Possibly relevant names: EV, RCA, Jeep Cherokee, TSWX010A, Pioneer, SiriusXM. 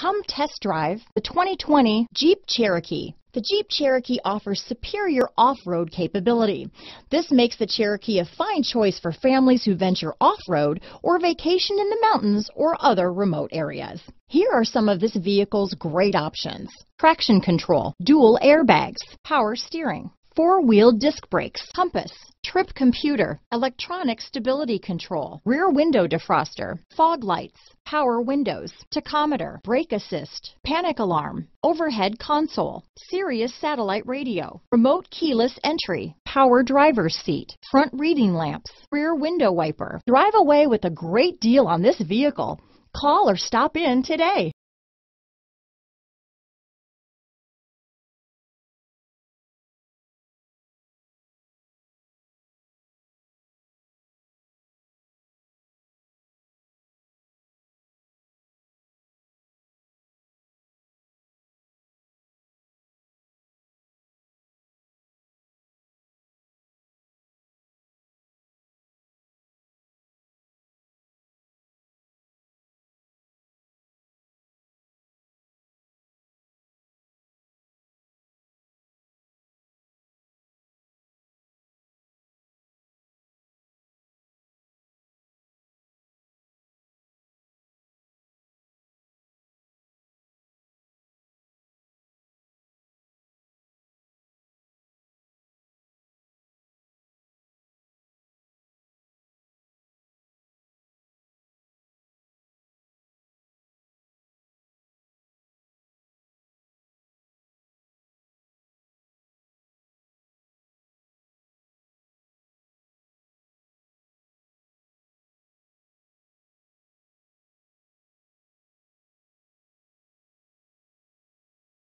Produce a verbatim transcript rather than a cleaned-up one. Come test drive the twenty twenty Jeep Cherokee. The Jeep Cherokee offers superior off-road capability. This makes the Cherokee a fine choice for families who venture off-road or vacation in the mountains or other remote areas. Here are some of this vehicle's great options: traction control, dual airbags, power steering, four-wheel disc brakes, compass, trip computer, electronic stability control, rear window defroster, fog lights, power windows, tachometer, brake assist, panic alarm, overhead console, Sirius satellite radio, remote keyless entry, power driver's seat, front reading lamps, rear window wiper. Drive away with a great deal on this vehicle. Call or stop in today.